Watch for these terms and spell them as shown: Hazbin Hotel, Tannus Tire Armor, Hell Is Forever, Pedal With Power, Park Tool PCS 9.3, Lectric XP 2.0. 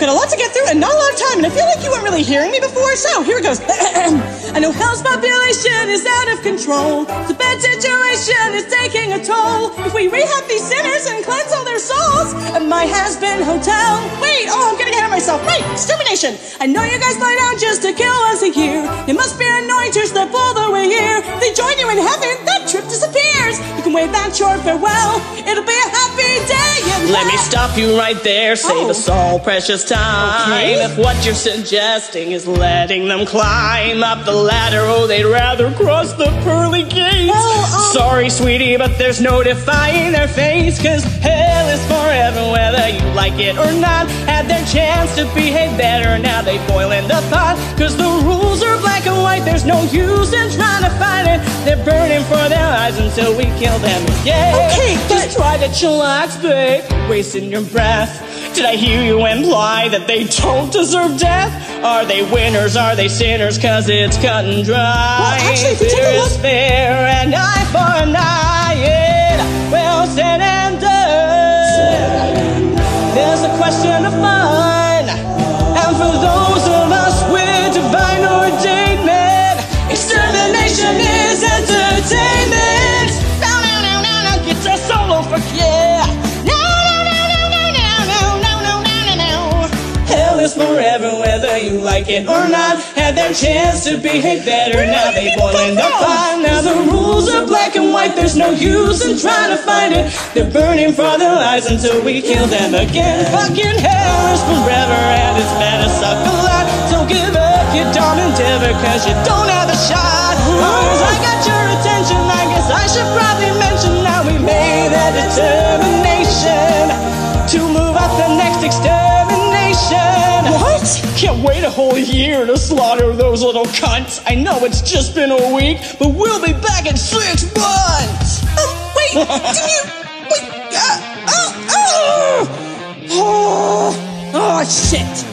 I've got a lot to get through and not a lot of time, and I feel like you weren't really hearing me before, so here it goes. I know hell's population is out of control. The bad situation is taking a toll. If we rehab these sinners and cleanse all their souls at my Hazbin Hotel. Wait, oh, I'm getting ahead of myself. Wait, extermination. I know you guys lie down just to kill us a year. It must be annoying to step all the way here. If they join you in heaven, that trip disappears. You can wave that short farewell. It'll be a happy day. Let me stop you right there. Save us all precious time. Okay. If what you're suggesting is letting them climb up the ladder, oh, they'd rather cross the pearly gates. Sorry, sweetie, but there's no defying their face, 'cause hell is forever, whether you like it or not. Had their chance to behave better, now they boil in the pot, 'cause the rules are black and white. There's no use in trying to fight it. They're burning for their eyes until we kill them again. Okay, just try to chillax, babe, wasting your breath. Did I hear you imply that they don't deserve death? Are they winners? Are they sinners? 'Cause it's cut and dry. Well, actually, if you take a look, bitter is fair and eye for an eye. It will stand and done. There's a question of fun, and for those of us with divine ordainment, extermination is entertainment. No, no, no, no, no, get your soul over here. Forever, whether you like it or not, had their chance to behave better. Now they boil in the pot. Now the rules are black and white. There's no use in trying to fight it. They're burning for their lives until we kill them again. Fucking hell is forever, and it's better suck a lot. Don't give up your darn endeavor, 'cause you don't have a shot. Long as I got your attention, I guess I should probably mention that we made a determination to move up the next extermination. What? Can't wait a whole year to slaughter those little cunts. I know it's just been a week, but we'll be back in 6 months. Oh, wait, did you? Wait, oh, shit.